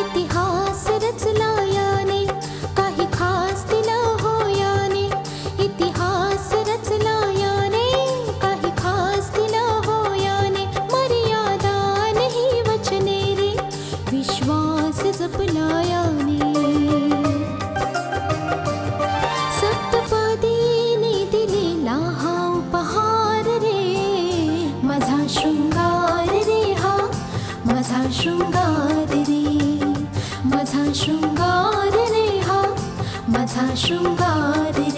इतिहास रच लाया ने काही खास दिन होया ने, इतिहास रच लाया ने काही खास दिन होया ने, मर्यादा नहीं बचने रे विश्वास जपलाया ने। सप्तपदीने दिलेला हा उपहार रे, माझा शृंगार रे हा, माझा शृंगार रे, माझा शृंगार रे हा, माझा शृंगार रे।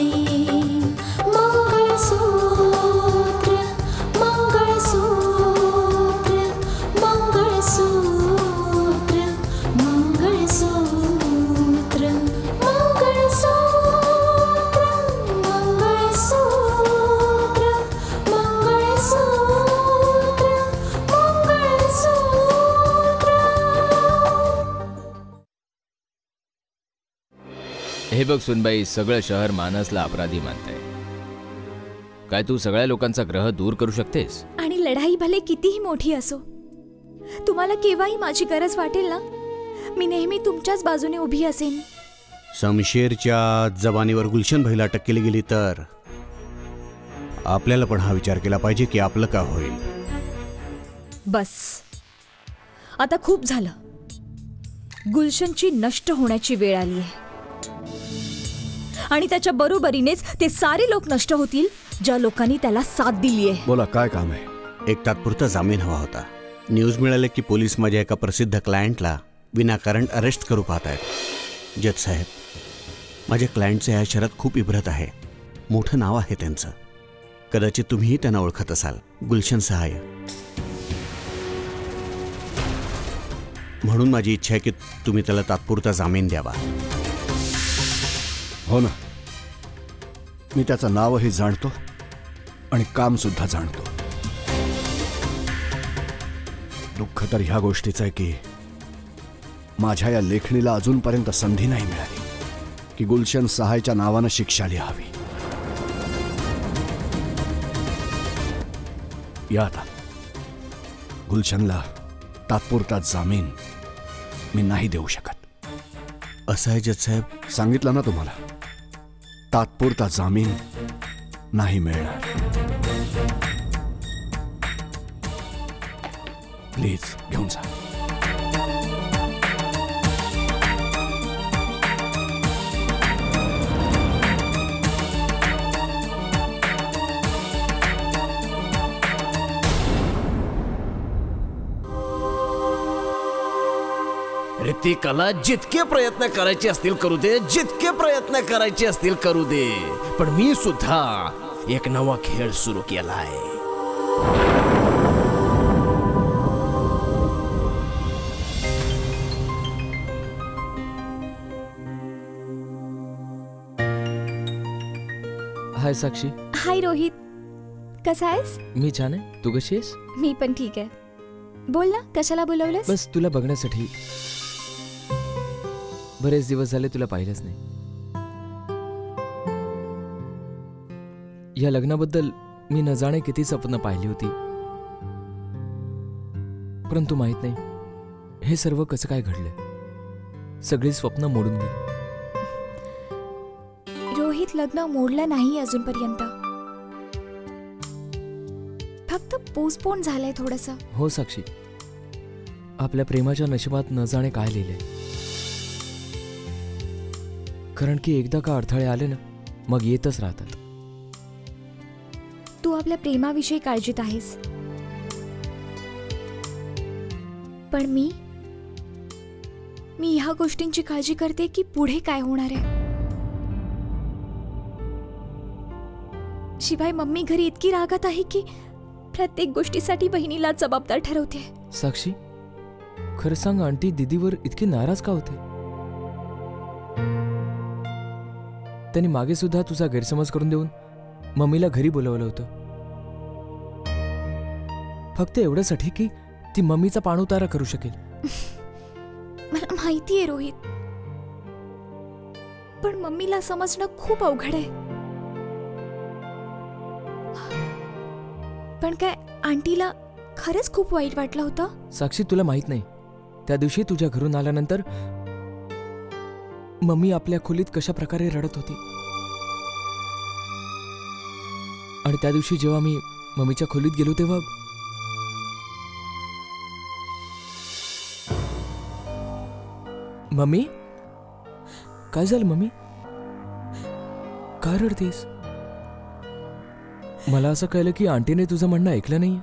मंगळसूत्र मंगळसूत्र मंगळसूत्र मंगळसूत्र मंगळसूत्र मंगळसूत्र मंगळसूत्र मंगळसूत्र। हे बघ सुनबाई, सगळं शहर मानसला अपराधी मानतंय। काय तू सगळ्या लोकांचा ग्रह दूर करू शकतेस? आणि लढाई भले कितीही मोठी असो, तुम्हाला केव्हाही माझी गरज वाटेल ना, मी नेहमी तुमच्याच बाजूने उभी असेन। समशेरच्या जबानीवर गुलशन भाईला टक्केली गेली तर आपल्याला पण हा विचार केला पाहिजे की आपलं का होईल। बस आता खूप झालं, गुलशनची नष्ट होण्याची वेळ आली आहे। आणि त्याच्या बरोबरीनेच ते सारे लोक नष्ट होतील ज्या लोकांनी त्याला साथ दिली आहे। बोला काय काम आहे? एक तात्पुरता जामीन हवा होता। न्यूज मिळाले की पोलीस माझ्या एका प्रसिद्ध क्लायंटला विनाकारण अरेस्ट करू पाहत आहेत। जज साहेब, माझ्या क्लायंटचे या शहरात खूप इब्रत आहे, मोठं नाव आहे त्यांचं, कदाचित तुम्हीही त्यांना ओळखत असाल। गुलशन सहाय। म्हणून माझी इच्छा आहे की तुम्ही त्याला तात्पुरता जामीन द्यावा। हो ना, मी त्याचं नावही जाणतो आणि काम सुद्धा जाणतो। दुःख तर ह्या गोष्टीचं आहे की माझ्या या लेखणीला अजूनपर्यंत संधी नाही मिळाली की गुलशन सहायच्या नावानं शिक्षा लिहावी। या आता गुलशनला तात्पुरता जामीन मी नाही देऊ शकत। असं आहे जज साहेब? सांगितलं ना तुम्हाला, तात्पुरता जामीन नाही मिळणार। प्लीज घेऊन जा। रितिकाला जितके प्रयत्न करायचे असतील करू दे, जितके प्रयत्न करायचे असतील करू दे, पण मी सुद्धा एक नवा खेळ सुरू केला आहे। हाय साक्षी। हाय रोहित, कसा आहेस? मी छान आहे, तू कशी आहेस? मी पण ठीक आहे। बोल ना, कशाला बोलवलंस? बस तुला बघण्यासाठी, बरेच दिवस झाले तुला पाहिलंच नाही। या लग्नाबद्दल मी न जाणे किती स्वप्न पाहिली होती, परंतु माहित नाही हे सर्व कसं काय घडलं, सगळी स्वप्न मोडून गेली। रोहित, लग्न मोडलं नाही अजूनपर्यंत, फक्त पोस्टपोन झालंय थोडंसं। हो साक्षी, आपल्या प्रेमाच्या नशिबात न जाणे काय लिहिलंय, कारण की एकदा का अडथळे आले ना मग येतच राहतात। तू आपल्या प्रेमाविषयी काळजीत आहेस, पण मी ह्या गोष्टींची काळजी करते की पुढे काय होणार आहे। शिवाय मम्मी घरी इतकी रागात आहे की प्रत्येक गोष्टीसाठी बहिणीला जबाबदार ठरवते। साक्षी, खरं सांग, आंटी दीदीवर इतकी नाराज का होते? त्यांनी मागे सुद्धा तुझा गैरसमज करून देऊन मम्मीला घरी बोलवलं होतं, फक्त एवढ्यासाठी की ती मम्मीचा पाणउतारा करू शकेल। मला माहिती आहे रोहित, पण मम्मीला समजणं खूप अवघड आहे। पण काय आंटीला खरच खूप वाईट वाटलं होतं। साक्षी तुला माहित नाही, त्या दिवशी तुझ्या घरून आल्यानंतर मम्मी आपल्या खोलीत कशा प्रकारे रडत होती। आणि त्या दिवशी जेव्हा मी मम्मीच्या खोलीत गेलो तेव्हा मम्मी काय झालं, मम्मी काय रडतेस? मला असं कळलं की आंटीने तुझं म्हणणं ऐकलं नाही।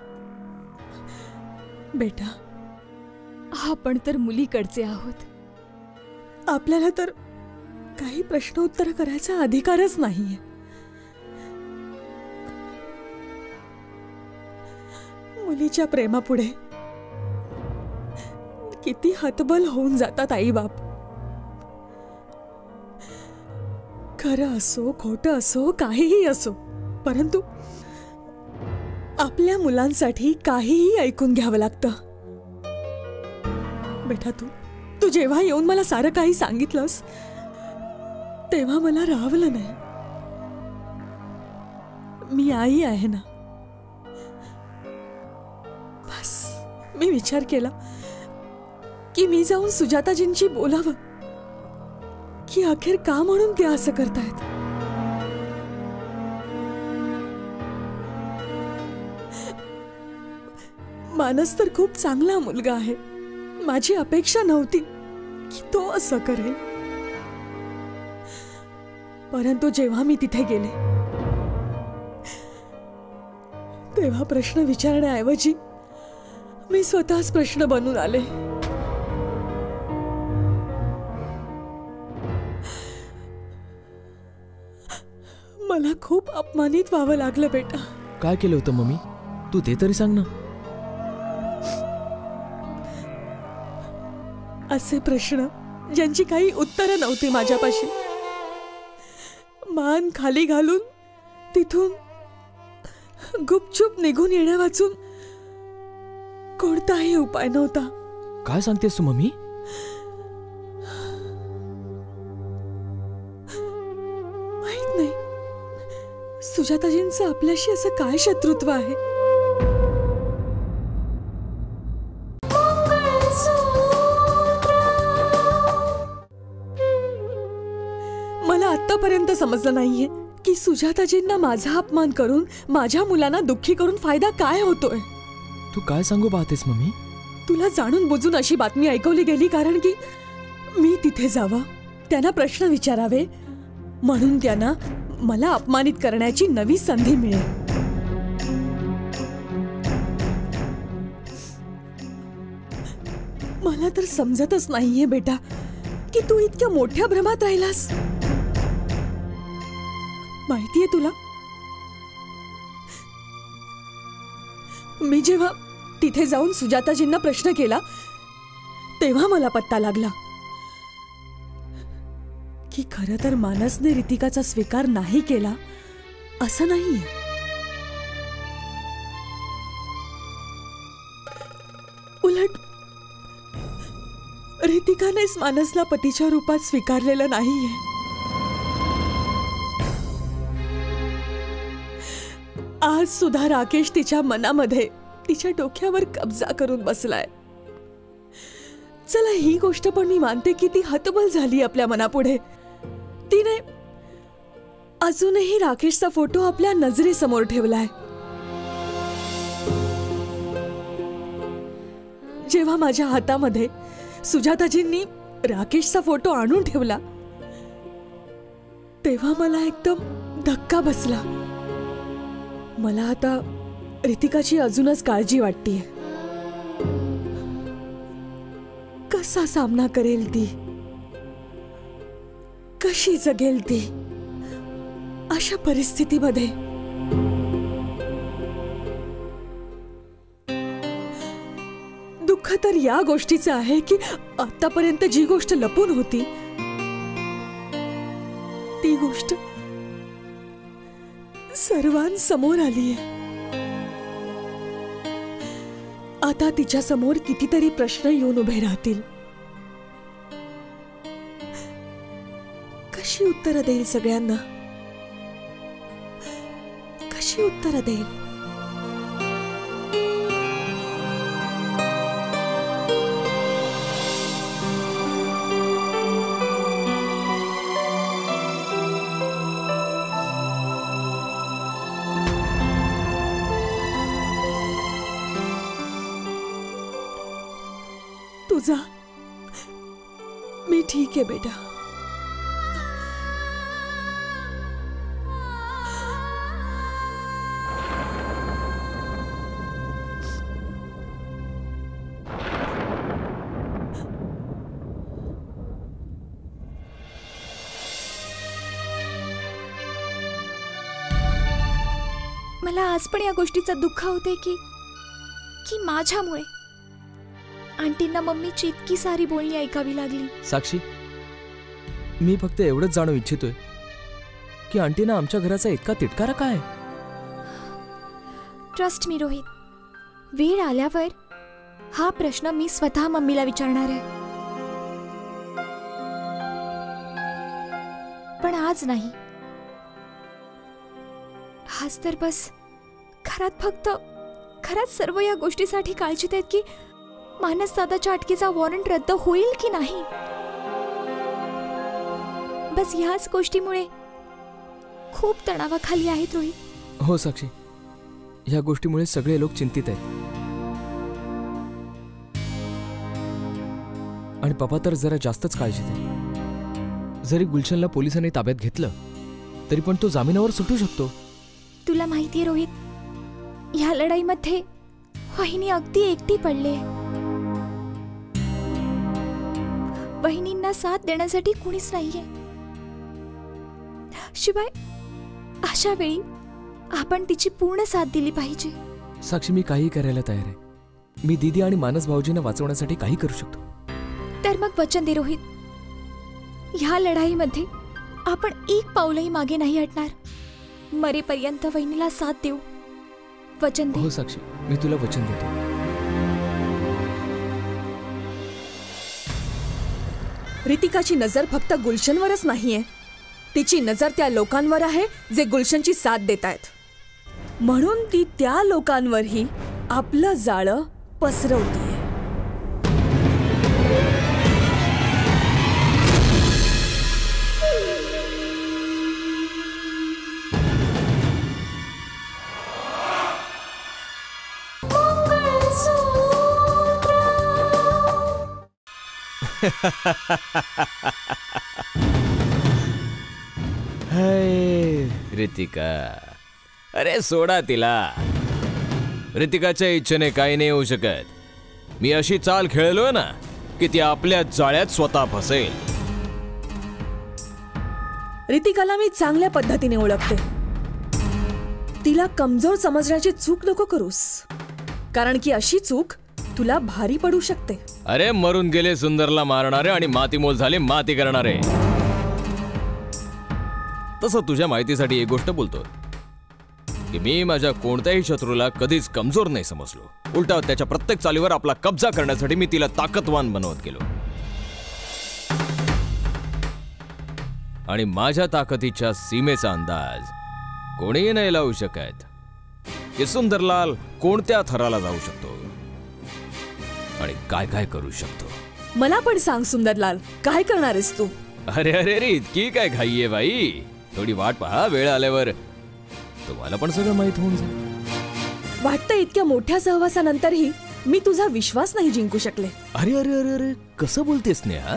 बेटा आपण तर मुलीकडचे आहोत, आपल्याला तर काही प्रश्न उत्तर करायचा अधिकारच नाहीये। मुलीच्या प्रेमापुढे किती हतबल होऊन जातात आई बाप। खरं असो खोटं असो काहीही असो, परंतु आपल्या मुलांसाठी काहीही ऐकून घ्यावं लागतं। बेटा तू जेव्हा येऊन मला सारं काही सांगितलंस तेव्हा मला राहवलं नाही। मी आई आहे ना, बस मी विचार केला की मी जाऊन सुजाताजींशी बोलावं की अखेर का म्हणून ते असं करतायत। मानस तर खूप चांगला मुलगा आहे, माझी अपेक्षा नव्हती की तो असं करेल, परंतु जेव्हा मी तिथे गेले तेव्हा प्रश्न विचारण्याऐवजी मी स्वतःच प्रश्न बनून आले। मला खूप अपमानित व्हावं लागलं बेटा। काय केलं होतं मम्मी, तू ते तरी सांग ना। असे प्रश्न ज्यांची काही उत्तरं नव्हती माझ्यापाशी, मान खाली घालून तिथून गुपचूप निघून येण्या वाचून कोणताही उपाय नव्हता। काय सांगतेस तू मम्मी? सुजाताजींचं आपल्याशी असं काय शत्रुत्व आहे? मला आतापर्यंत समजलं नाहीये की सुजाताजींना माझा अपमान करून माझ्या मुलांना दुःखी करून फायदा काय होतोय। तू काय सांगू पाहतेस मम्मी? तुला जाणून बुजून अशी बातमी ऐकवली गेली कारण की मी तिथे जावं, त्यांना प्रश्न विचारावे म्हणून त्यांना मला अपमानित करण्याची नवी संधी मिळेल। मला तर समजतच नाहीये बेटा की तू इतक्या मोठ्या भ्रमात राहिलास। माहितीये तुला, मी जेव्हा तिथे जाऊन सुजाताजींना प्रश्न केला तेव्हा मला पत्ता लागला की खरं तर मानसने रितिकाचा स्वीकार नाही केला असं नाही। उलट रितिकानेच मानसला पतीच्या रूपात स्वीकारलेलं नाहीये। आज सुद्धा राकेश तिच्या मनामध्ये तिच्या डोक्यावर कब्जा करून बसलाय। चला ही गोष्ट पण मी मानते की ती हतबल झाली आपल्या मनापुढे। तिने अजूनही राकेशचा फोटो आपल्या नजरेसमोर ठेवलाय। जेव्हा माझ्या हातामध्ये सुजाताजींनी राकेशचा फोटो आणून ठेवला तेव्हा मला एकदम धक्का बसला। मला आता रितिकाची अजूनच काळजी वाटतेय, कसा सामना करेल ती, कशी जगेल ती अशा परिस्थितीमध्ये। दुःख तर या गोष्टीचं आहे की आतापर्यंत जी गोष्ट लपून होती ती गोष्ट सर्वांसमोर आलीय। आता तिच्या समोर कितीतरी प्रश्न येऊन उभे राहतील, कशी उत्तर देईल सगळ्यांना, कशी उत्तर देईल? तू जा, मैं ठीक है बेटा। मला आज पण या गोष्टीचं दुःख होते की माझ्यामुळे आंटींना मम्मीची इतकी सारी बोलणी ऐकावी लागली। साक्षी, मी फक्त एवढंच जाणू इच्छितोय की आंटींना आमच्या घराचा इतका तिटकारा काय? ट्रस्ट मी रोहित, वेळ आल्यावर हा प्रश्न मी स्वतः मम्मीला विचारणार आहे, पण आज नाही। आज तर बस घरात सर्व या गोष्टीसाठी काळजीत आहेत की मानस दादाच्या अटकेचा वॉरंट रद्द होईल की नाही। बस याच गोष्टीमुळे खूप तणावाखाली आहेत रोहित। हो साक्षी, या गोष्टीमुळे सगळे लोक चिंतित आहेत आणि पापा तर जरा जास्तच काळजीत आहेत। जरी गुलशनला पोलिसांनी ताब्यात घेतलं तरी पण तो जामिनावर सुटू शकतो। तुला माहिती आहे रोहित, या लढाईमध्ये वहिनी अगदी एकटी पडले। वहिनींना साथ देण्यासाठी कोणीच नाहीये। शिवाय अशा वेळी आपण तिची पूर्ण साथ दिली पाहिजे। साक्षी, मी काही करायला तयार आहे। मी दीदी आणि मानस भाऊजींना वाचवण्यासाठी काही करू शकतो। तर मग वचन दे रोहित, या लढाईमध्ये आपण एक पाऊलही मागे नाही हटणार। मरेपर्यंत वहिनीला साथ देऊ, वचन दे। हो साक्षी, मी तुला वचन देतो। रितिकाची नजर फक्त गुलशनवरच नाहीये, तिची नजर त्या लोकांवर आहे जे गुलशनची साथ देतायत, म्हणून ती त्या लोकांवरही आपलं जाळं पसरवते। रितिका, अरे सोडा तिला। रितिकाच्या इच्छेने काही नाही होऊ शकत। मी अशी चाल खेळलोय ना की ती आपल्या जाळ्यात स्वतः फसेल। रितिकाला मी चांगल्या पद्धतीने ओळखते। तिला कमजोर समजण्याची चूक नको करूस, कारण की अशी चूक तुला भारी पडू शकते। अरे मरून गेले सुंदरला मारणारे आणि मातीमोल झाले माती करणारे। तसं तुझ्या माहितीसाठी एक गोष्ट बोलतो की मी माझ्या कोणत्याही शत्रूला कधीच कमजोर नाही समजलो। उलटा त्याच्या प्रत्येक चालीवर आपला कब्जा करण्यासाठी मी तिला ताकदवान बनवत गेलो आणि माझ्या ताकदीच्या सीमेचा अंदाज कोणीही नाही लावू शकत की सुंदरलाल कोणत्या थराला जाऊ शकतो आणि काय काय करू शकतो। मला पण सांग सुंदरलाल, काय करणार आहेस तू? अरे अरे रे, इतकी काय घाई आहे बाई? थोडी वाट पहा, वेळ आल्यावर तुम्हाला पण सगळं माहित होऊन जाईल। वाटतं इतक्या मोठ्या सहवासानंतरही मी तुझा विश्वास नाही जिंकू शकले। अरे अरे अरे अरे, कसं बोलतेस नेहा?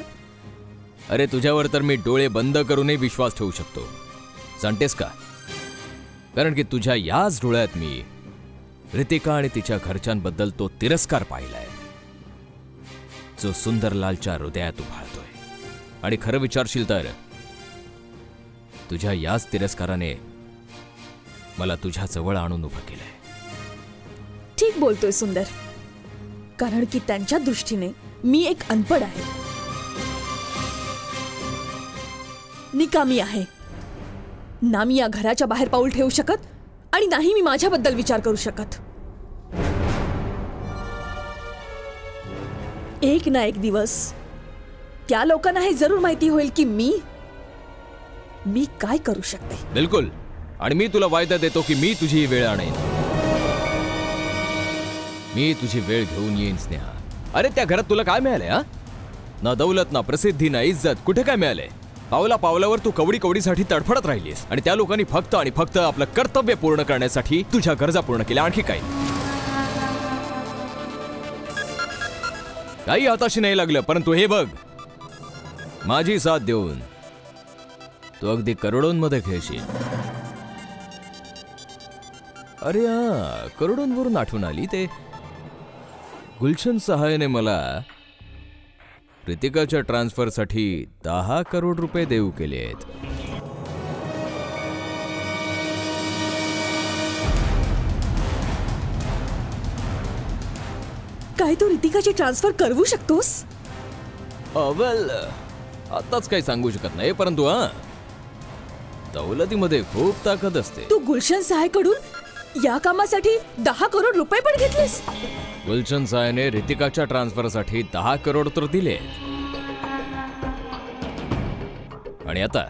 अरे तुझ्यावर तर मी डोळे बंद करूनही विश्वास ठेवू शकतो, जाणतेस का? कारण की तुझ्या याच डोळ्यात मी रितिका आणि तिच्या घरच्यांबद्दल तो तिरस्कार पाहिलाय जो सुंदरलालच्या हृदयात उभाळतोय। आणि खरं विचारशील तर तुझ्या याच तिरस्काराने मला तुझ्या जवळ आणून उभं केलंय। ठीक बोलतोय सुंदर, कारण की त्यांच्या दृष्टीने मी एक अनपड आहे, निकामी आहे ना। मी या घराच्या बाहेर पाऊल ठेवू शकत आणि नाही मी माझ्याबद्दल विचार करू शकत। एक ना एक दिवस त्या लोकांना हे जरूर माहिती होईल की मी काय करू शकते। बिलकुल, आणि मी तुला वायदा देतो की मी तुझी वेळ आणेन, मी तुझी वेळ घेऊन येईन स्नेहा। अरे त्या घरात तुला काय मिळालंय? ना दौलत, ना प्रसिद्धी, ना इज्जत, कुठे काय मिळालंय? पावला पावलावर तू कवडी कवडीसाठी तडफडत राहिलीस आणि त्या लोकांनी फक्त आणि फक्त आपलं कर्तव्य पूर्ण करण्यासाठी तुझ्या गरजा पूर्ण केल्या, आणखी काय? काही हाताशी नाही लागलं, परंतु हे बघ, माझी साथ देऊन तू अगदी करोडोंमध्ये खेळशील. अरे हा, करोडोंवरून आठवण आली, ते गुलशन सहाय्यने मला कृतिकाच्या ट्रान्सफरसाठी 10 करोड रुपये देऊ केले आहेत. काय तू रितिकाची ट्रान्सफर करू शकतोस? वेल, आताच काही सांगू शकत नाही, परंतु हां, दौलतीमध्ये खूप ताकद असते. तू गुलशन साहेबकडून या कामासाठी 10 करोड रुपये पण घेतलेस? गुलशन साहेबने रितिकाच्या ट्रान्सफरसाठी 10 करोड तर दिले, आणि आता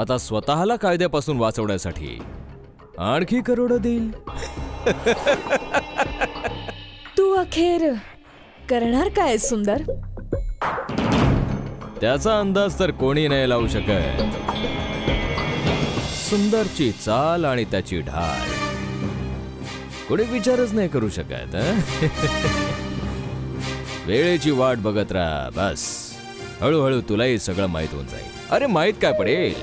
आता स्वतःला कायद्यापासून वाचवण्यासाठी आणखी करोड देईल. अखेर करणार काय सुंदर? त्याचा अंदाज तर कोणी नाही लावू शकत. सुंदरची चाल आणि त्याची ढाल कोणी विचारच नाही करू शकत. वेळेची वाट बघत राहा बस, हळूहळू तुलाही सगळं माहित होऊन जाईल. अरे माहित काय पडेल,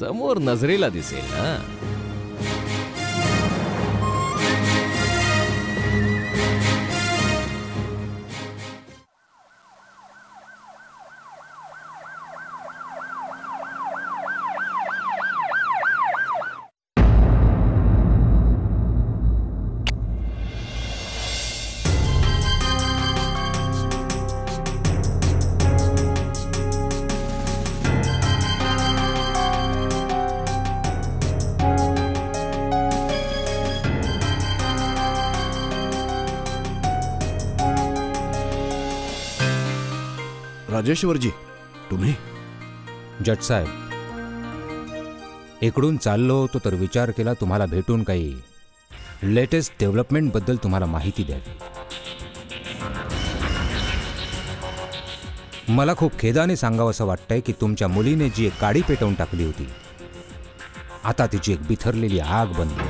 समोर नजरेला दिसेल ना. राजेश्वरजी, तुम्ही? जज साहेब, इकडून चाललो होतो तर विचार केला तुम्हाला भेटून काही लेटेस्ट डेव्हलपमेंट बद्दल तुम्हाला माहिती द्यावी. मला खूप खेदाने सांगावं असं वाटतंय की तुमच्या मुलीने जी एक काडी पेटवून टाकली होती, आता तिची एक बिथरलेली आग बनली.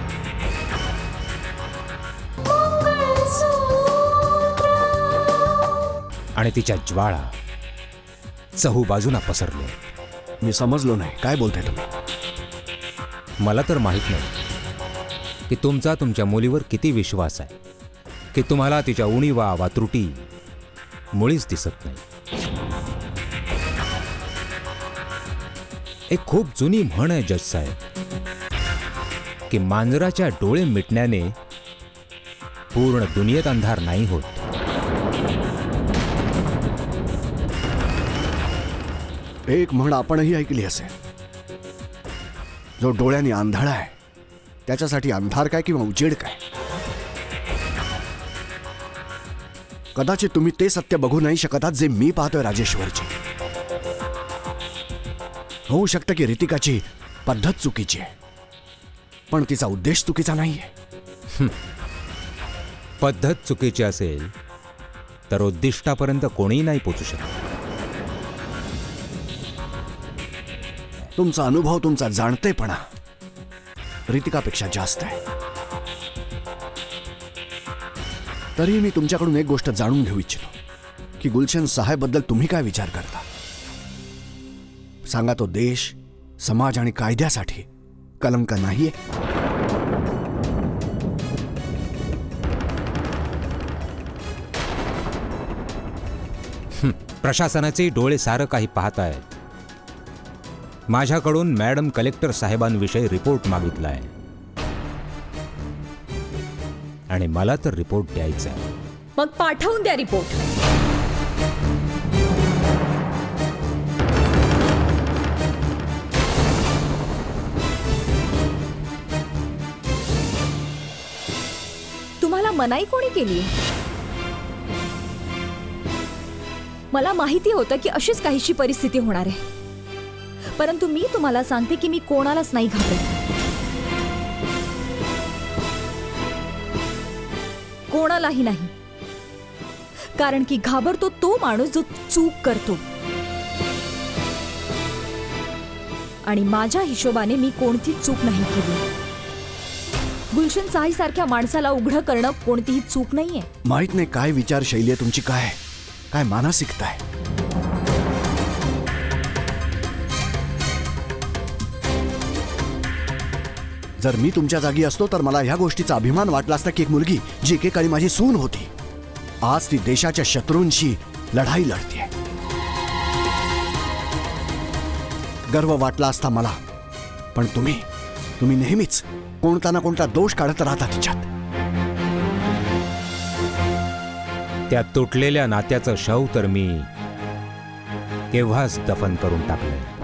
आणि तिच्या ज्वाळा चहूबाजूंना पसरले. मी समजलो नाही, काय बोलताय तुम्ही? मला तर माहीत नाही की तुमचा तुमच्या मुलीवर किती विश्वास आहे की तुम्हाला तिच्या उणीवा वा त्रुटी मुळीच दिसत नाही. एक खूप जुनी म्हण आहे जज साहेब की मांजराच्या डोळे मिटण्याने पूर्ण दुनियेत अंधार नाही होत. एक म्हण आपणही ऐकली असेल, जो डोळ्यांनी आंधळा आहे त्याच्यासाठी अंधार काय किंवा उजेड काय. कदाचित तुम्ही ते सत्य बघू नाही शकतात जे मी पाहतोय राजेश्वरजी. होऊ शकतं की रितिकाची पद्धत चुकीची आहे, पण तिचा उद्देश चुकीचा नाही आहे. पद्धत चुकीची असेल तर उद्दिष्टापर्यंत कोणीही नाही पोचू शकत. तुमचा अनुभव, तुमचा जाणतेपणा रितिकापेक्षा जास्त आहे. तरी मी तुमच्याकडून एक गोष्ट जाणून घेऊ इच्छितो की गुलशन साहेबबद्दल तुम्ही काय विचार करता? सांगा, तो देश, समाज आणि कायद्यासाठी कलंक नाहीये? प्रशासनाचे डोळे सारं काही पाहत आहेत. माझ्याकडून मॅडम कलेक्टर साहेबांविषयी रिपोर्ट मागितला आहे आणि मला तर रिपोर्ट द्यायचा आहे. मग पाठवून द्या रिपोर्ट. तुम्हाला मनाई कोणी केली? मला माहिती होतं की अशीच काहीशी परिस्थिती होणार आहे, परंतु मी तुम्हाला सांगते की मी कोणालाच नाही घाबरत, कोणालाही नाही. कारण की घाबरतो तो माणूस जो चूक करतो, आणि माझ्या हिशोबाने मी कोणती चूक नाही केली. गुलशन साई सारख्या माणसाला उघड करणं कोणतीही चूक नाहीये। माहित नाही काय विचारशैली आहे तुमची, काय काय मानसिकता आहे। जर मी तुमच्या जागी असतो तर मला ह्या गोष्टीचा अभिमान वाटला असता की एक मुलगी जी एकेकाळी माझी सून होती आज ती देशाच्या शत्रूंशी लढाई लढते। गर्व वाटला असता मला, पण तुम्ही तुम्ही नेहमीच कोणता ना कोणता दोष काढत राहता तिच्यात। त्या तुटलेल्या नात्याचं शव तर मी तेव्हाच दफन करून टाकलं।